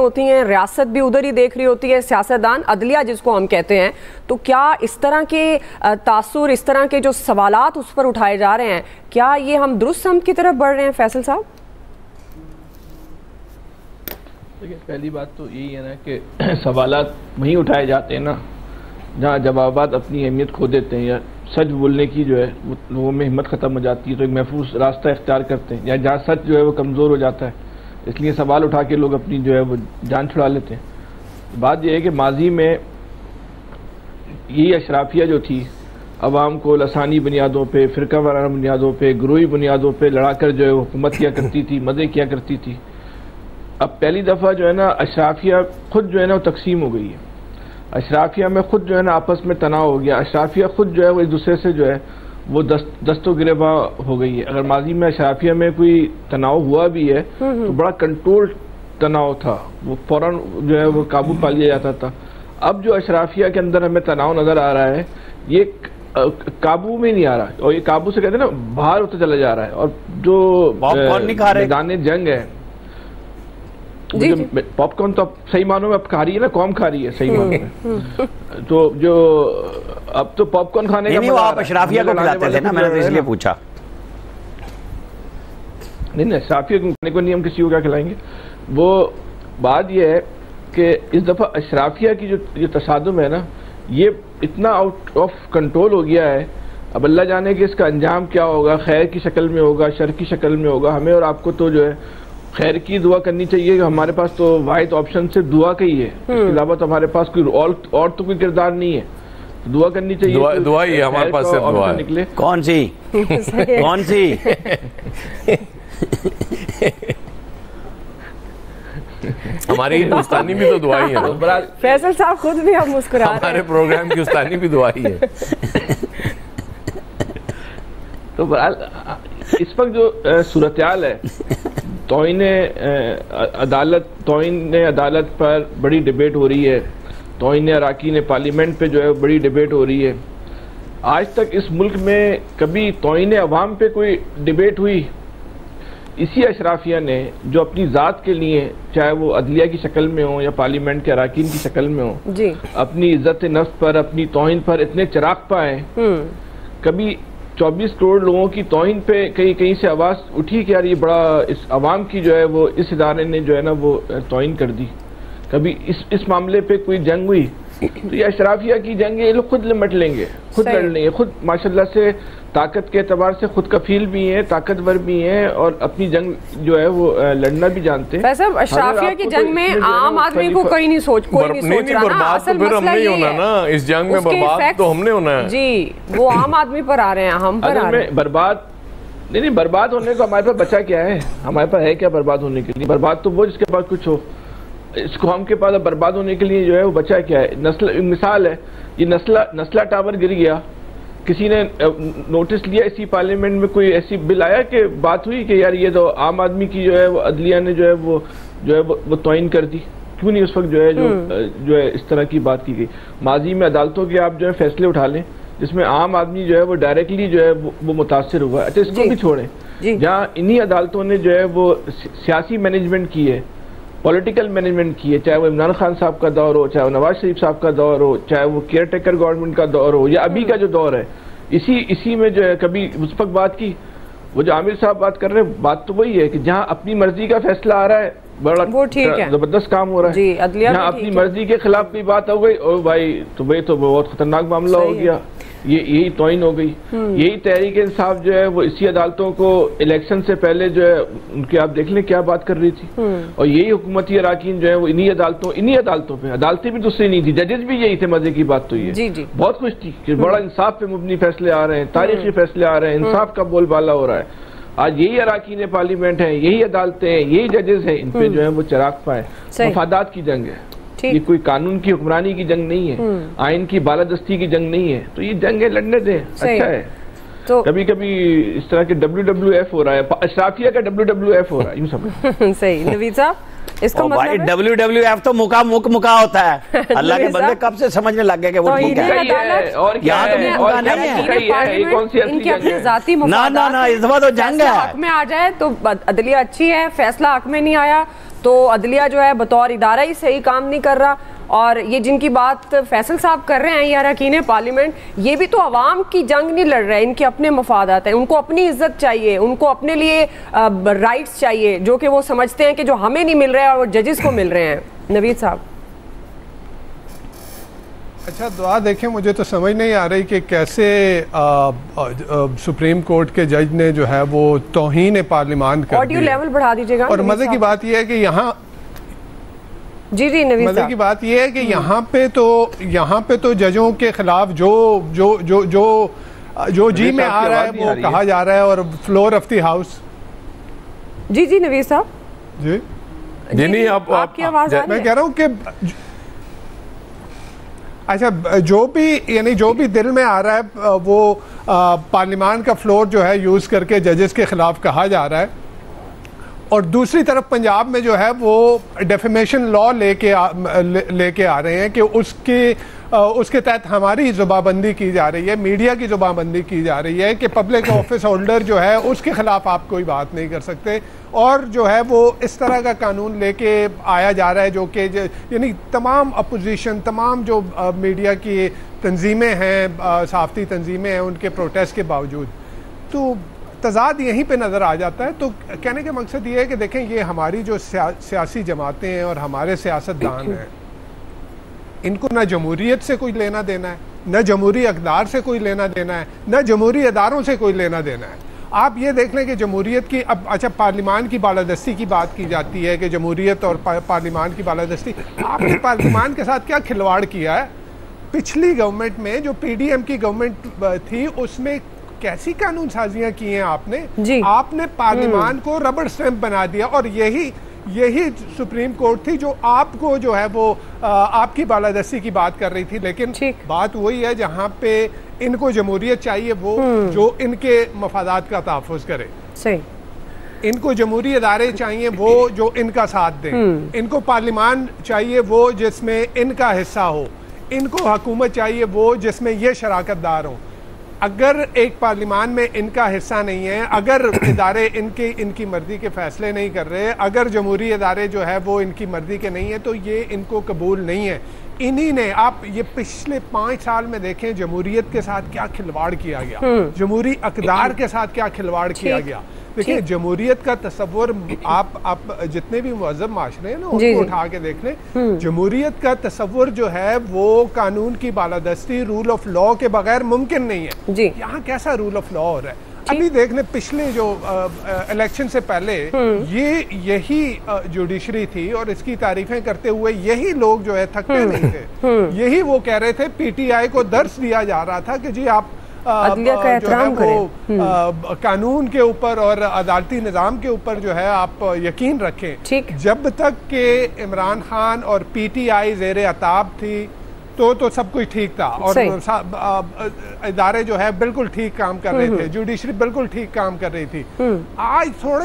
होती हैं, रियासत भी उधर ही देख रही होती है, सियासतदान अदलिया जिसको हम कहते हैं, तो क्या इस तरह के तासुर, इस तरह के जो सवालात उस पर उठाए जा रहे हैं, क्या ये हम दुरुस्त हम की तरफ बढ़ रहे हैं फैसल साहब? देखिए, पहली बात तो यही है ना कि सवालात वहीं उठाए जाते हैं ना जहाँ जवाबात अपनी अहमियत खो देते हैं या सच बोलने की जो है वो लोगों में हिम्मत ख़त्म हो जाती है, तो एक महफूज रास्ता इख्तियार करते हैं या जहाँ सच जो है वो कमज़ोर हो जाता है, इसलिए सवाल उठा के लोग अपनी जो है वो जान छुड़ा लेते हैं। बात यह है कि माजी में यही अशराफिया जो थी अवाम को लसानी बुनियादों पर, फ़िरका वाराना बुनियादों पर, ग्रोही बुनियादों पर लड़ा कर जो है हुकूमत किया करती थी, मज़े किया करती थी। अब पहली दफ़ा जो है ना अशराफिया ख़ुद जो है ना वो तकसीम हो गई है, अशराफिया में ख़ुद जो है ना आपस में तनाव हो गया, अशराफिया ख़ुद जो है वो एक दूसरे से जो है वो दस्तों गिरेबा हो गई है। अगर माजी में अशराफिया में कोई तनाव हुआ भी है तो बड़ा कंट्रोल तनाव था, वो फ़ौरन जो है वो काबू पा लिया जाता था। अब जो अशराफिया के अंदर हमें तनाव नज़र आ रहा है ये काबू में नहीं आ रहा, और ये काबू से कहते हैं ना बाहर होता चला जा रहा है, और जो मैदान जंग है पॉपकॉर्न तो सही मानों में अब खा रही है ना, कौम खा रही है सही मानों में, तो जो अब तो पॉपकॉर्न खाने का आप अशराफिया को खिलाते थे ना, मैंने तो इसलिए पूछा। नहीं नहीं, अशराफिया को खाने को नहीं, हम किसी को क्या खिलाएंगे। वो बात ये है कि इस दफ़ा अशराफिया की जो तसादुम है ना ये इतना आउट ऑफ कंट्रोल हो गया है, अब अल्लाह जाने कि इसका अंजाम क्या होगा, खैर की शक्ल में होगा, शर की शक्ल में होगा। हमें और आपको तो जो है खैर की दुआ करनी चाहिए, कि हमारे पास तो वाहिद ऑप्शन से दुआ का ही है, इसके अलावा तो हमारे पास कोई और तो कोई किरदार नहीं है, दुआ करनी चाहिए, दुआ ही है हमारे पास, सिर्फ दुआ निकले। कौन सी कौन सी हमारी हिंदुस्तानी में तो दुआ ही है। फैसल साहब खुद भी हम मुस्कुरा रहे हैं, हमारे प्रोग्राम की हिंदुस्तानी भी दुआ ही है। तो इस वक्त जो सूरत-ए-हाल है, तौहीन-ए-अदालत पर बड़ी डिबेट हो रही है, तौहीन-ए-अराकीन पार्लियामेंट पे जो है बड़ी डिबेट हो रही है। आज तक इस मुल्क में कभी तौहीन-ए-अवाम पे कोई डिबेट हुई? इसी अशराफिया ने जो अपनी ज़ात के लिए, चाहे वो अदलिया की शक्ल में हो या पार्लियामेंट के अराकीन की शक्ल में हो, अपनी इज़्ज़त-ए-नफ्स पर, अपनी तौहीन पर इतने चिराग पाए। कभी 24 करोड़ लोगों की तौहीन पे कहीं कहीं से आवाज़ उठी कि यार ये बड़ा इस आवाम की जो है वो इस इदारे ने जो है ना वो तौहीन कर दी। कभी इस मामले पे कोई जंग हुई? तो ये अशराफिया की जंग है, ये लोग खुद निमट लेंगे, खुद लड़ लेंगे, खुद माशाल्लाह से ताकत के एतबार से खुद कफील भी हैं, ताकतवर भी हैं, और अपनी जंग जो है वो लड़ना भी जानते हैं। साहब, अशराफिया की जंग में आम आदमी को कोई नहीं सोच, कोई नहीं सोच रहा ना, असल मसला ये है ना, इस जंग में बर्बाद तो हमने होना है जी, वो आम आदमी पर आ रहे हैं, हम पर आ रहे हैं। बर्बाद नहीं, बर्बाद होने को हमारे पास बचा क्या है, हमारे पास है क्या बर्बाद होने के लिए? बर्बाद तो वो जिसके पास कुछ हो, इस कौम के पास बर्बाद होने के लिए जो है वो बचा क्या है? नस्ल मिसाल है, ये नस्ला टावर गिर गया, किसी ने नोटिस लिया? इसी पार्लियामेंट में कोई ऐसी बिल आया कि बात हुई कि यार ये तो आम आदमी की जो है वो अदलिया ने जो है वो तौहीन कर दी? क्यों नहीं उस वक्त जो है इस तरह की बात की गई? माजी में अदालतों के आप जो है फैसले उठा लें जिसमें आम आदमी जो है वो डायरेक्टली जो है वो मुतासर हुआ। अच्छा, इसको भी छोड़ें, जहाँ इन्हीं अदालतों ने जो है वो सियासी मैनेजमेंट की है, पॉलिटिकल मैनेजमेंट की है, चाहे वो इमरान खान साहब का दौर हो, चाहे वो नवाज शरीफ साहब का दौर हो, चाहे वो केयर टेकर गवर्नमेंट का दौर हो, या अभी का जो दौर है, इसी में जो है कभी उस वक्त बात की? वो जो आमिर साहब बात कर रहे हैं, बात तो वही है कि जहाँ अपनी मर्जी का फैसला आ रहा है बड़ा जबरदस्त काम हो रहा है, जहाँ अपनी मर्जी के खिलाफ कोई बात हो गई, और भाई तो बहुत खतरनाक मामला हो गया, यही तौहीन हो गई। यही तहरीक इंसाफ जो है वो इसी अदालतों को इलेक्शन से पहले जो है उनके आप देख लें क्या बात कर रही थी, और यही हुकूमती अराकीन जो है वो इन्हीं अदालतों पे, अदालतें भी दूसरी नहीं थी, जजेस भी यही थे। मजे की बात तो ये बहुत कुछ थी कि बड़ा इंसाफ पे मुबनी फैसले आ रहे हैं, तारीखी फैसले आ रहे हैं, इंसाफ का बोलबाला हो रहा है। आज यही अराकीन पार्लियामेंट है, यही अदालतें हैं, यही जजेस हैं, इन पे जो है वो चिराग पाए। मफादात की जंग है, ये कोई कानून की हुक्मरानी की जंग नहीं है, आइन की बालादस्ती की जंग नहीं है, तो ये जंग है, लड़ने दें। अच्छा है, तो कभी कभी इस तरह के WWF हो रहा है, अशराफिया का WWF हो रहा है, यूं समझ। सही नवीद साहब, इसका मतलब भाई WWF तो मुका मुका होता है। अल्लाह के बंदे कब से समझने लग गए कि वो मुका है और क्या है, और ये कौन सी असली जंग है? ना ना ना, इस बार तो जंग है, हक में आ जाए तो अदलिया अच्छी है, फैसला हक में नहीं आया तो अदलिया जो है बतौर इदारा ही सही काम नहीं कर रहा। और ये जिनकी बात फैसल साहब कर रहे हैं या अरकान पार्लियामेंट, ये भी तो आवाम की जंग नहीं लड़ रहे, इनके अपने मफादात हैं, उनको अपनी इज्जत चाहिए, उनको अपने लिए राइट्स चाहिए जो कि वो समझते हैं कि जो हमें नहीं मिल रहा है और जजेस को मिल रहे हैं। नवीद साहब। अच्छा दुआ देखें, मुझे तो समझ नहीं आ रही कि कैसे सुप्रीम कोर्ट के जज ने जो है वो तौहीन पार्लियामेंट कर दी। ऑडियो लेवल बढ़ा दीजिएगा। और मजे की बात यह है कि यहाँ मजे की बात यह है कि यहाँ पे तो जजों के खिलाफ जो जो जो जो जो जी में आ रहा है वो कहा जा रहा है और फ्लोर ऑफ द हाउस। जी जी नवीद साहब। जी जी नहीं, आपकी आवाज मैं कह रहा हूँ कि अच्छा जो भी दिल में आ रहा है वो पार्लियामेंट का फ्लोर जो है यूज़ करके जजेस के खिलाफ कहा जा रहा है। और दूसरी तरफ पंजाब में जो है वो डेफेमेशन लॉ लेके आ रहे हैं कि उसके तहत हमारी जुबाबंदी की जा रही है, मीडिया की जुबाबंदी की जा रही है कि पब्लिक ऑफिस होल्डर जो है उसके खिलाफ आप कोई बात नहीं कर सकते। और जो है वो इस तरह का कानून लेके आया जा रहा है जो कि यानी तमाम अपोजिशन, तमाम जो मीडिया की तंजीमें हैं, सहाफ़ती तंजीमें हैं, उनके प्रोटेस्ट के बावजूद तो तजाद यहीं पे नज़र आ जाता है। तो कहने का मकसद ये है कि देखें, ये हमारी जो सियासी जमातें हैं और हमारे सियासतदान हैं, इनको ना जमहूरीत से कोई लेना देना है, ना जमहूरी अकदार से कोई लेना देना है, ना जमहूरी अदारों से कोई लेना देना है। आप ये देख लें कि जमहूरीत की अब अच्छा पार्लियामान की बालादस्ती की बात की जाती है कि जमहूरीत और पार्लियामान की बालादस्ती, आपने पार्लियामान के साथ क्या खिलवाड़ किया है? पिछली गवर्नमेंट में जो PDM की गवर्नमेंट थी उसमें कैसी कानून साजियां की हैं आपने। आपने पार्लियामान को रबड़ स्टैंप बना दिया और यही सुप्रीम कोर्ट थी जो आपको जो है वो आपकी बालादस्ती की बात कर रही थी। लेकिन बात वही है जहाँ पे इनको जमहूरियत चाहिए, वो जो इनके मफादात का तहफ़्फ़ुज़ करे सही, इनको जमहूरी अदारे चाहिए वो जो इनका साथ दें, इनको पार्लियामान चाहिए वो जिसमें इनका हिस्सा हो, इनको हुकूमत चाहिए वो जिसमें ये शराकतदार हों। अगर एक पार्लियामान में इनका हिस्सा नहीं है, अगर इदारे इनकी मर्जी के फैसले नहीं कर रहे, अगर जमहूरी इदारे जो है वो इनकी मर्जी के नहीं है, तो ये इनको कबूल नहीं है। इन्हीं ने आप ये पिछले 5 साल में देखें जमहूरीत के साथ क्या खिलवाड़ किया गया, जमहूरी अकदार के साथ क्या खिलवाड़ किया गया। देखिए जमहूरीत का तस्वर आप जितने भी मुअज़्ज़ब माशरे हैं ना उनको उठा के देख लें, जमहूरीत का तस्वर जो है वो कानून की बालादस्ती, रूल ऑफ लॉ के बगैर मुमकिन नहीं है। यहाँ कैसा रूल ऑफ लॉ हो रहा है? अभी देख लें पिछले जो इलेक्शन से पहले यही जुडिशरी थी और इसकी तारीफें करते हुए यही लोग जो है थकते नहीं थे, यही वो कह रहे थे। PTI को दर्श दिया जा रहा था कि जी आप कानून के ऊपर और अदालती निज़ाम के ऊपर जो है आप यकीन रखें। जब तक के इमरान खान और PTI ज़ेरे अताब थी तो सब कुछ ठीक था और इदारे जो है बिल्कुल ठीक काम कर रहे थे, जुडिशरी बिल्कुल ठीक काम कर रही थी। आज थोड़े